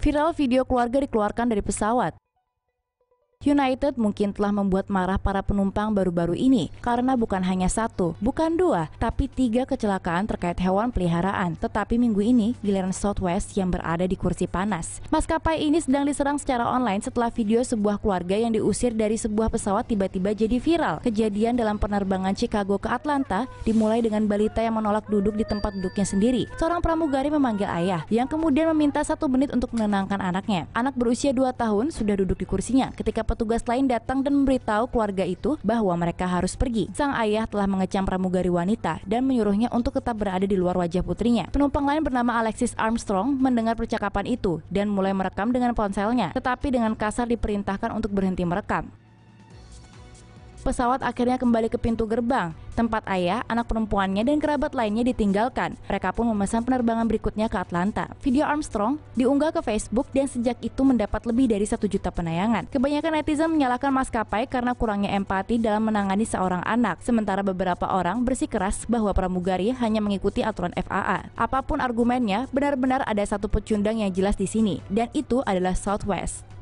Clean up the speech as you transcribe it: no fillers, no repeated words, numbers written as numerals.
Viral video keluarga dikeluarkan dari pesawat. United mungkin telah membuat marah para penumpang baru-baru ini karena bukan hanya satu, bukan dua, tapi 3 kecelakaan terkait hewan peliharaan. Tetapi minggu ini giliran Southwest yang berada di kursi panas. Maskapai ini sedang diserang secara online setelah video sebuah keluarga yang diusir dari sebuah pesawat tiba-tiba jadi viral. Kejadian dalam penerbangan Chicago ke Atlanta dimulai dengan balita yang menolak duduk di tempat duduknya sendiri. Seorang pramugari memanggil ayah yang kemudian meminta 1 menit untuk menenangkan anaknya. Anak berusia 2 tahun sudah duduk di kursinya ketika petugas lain datang dan memberitahu keluarga itu bahwa mereka harus pergi. Sang ayah telah mengecam pramugari wanita dan menyuruhnya untuk tetap berada di luar wajah putrinya. Penumpang lain bernama Alexis Armstrong mendengar percakapan itu dan mulai merekam dengan ponselnya, tetapi dengan kasar diperintahkan untuk berhenti merekam. Pesawat akhirnya kembali ke pintu gerbang. Tempat ayah, anak perempuannya, dan kerabat lainnya ditinggalkan. Mereka pun memesan penerbangan berikutnya ke Atlanta. Video Armstrong diunggah ke Facebook dan sejak itu mendapat lebih dari 1 juta penayangan. Kebanyakan netizen menyalahkan maskapai karena kurangnya empati dalam menangani seorang anak. Sementara beberapa orang bersikeras bahwa pramugari hanya mengikuti aturan FAA. Apapun argumennya, benar-benar ada satu pecundang yang jelas di sini, dan itu adalah Southwest.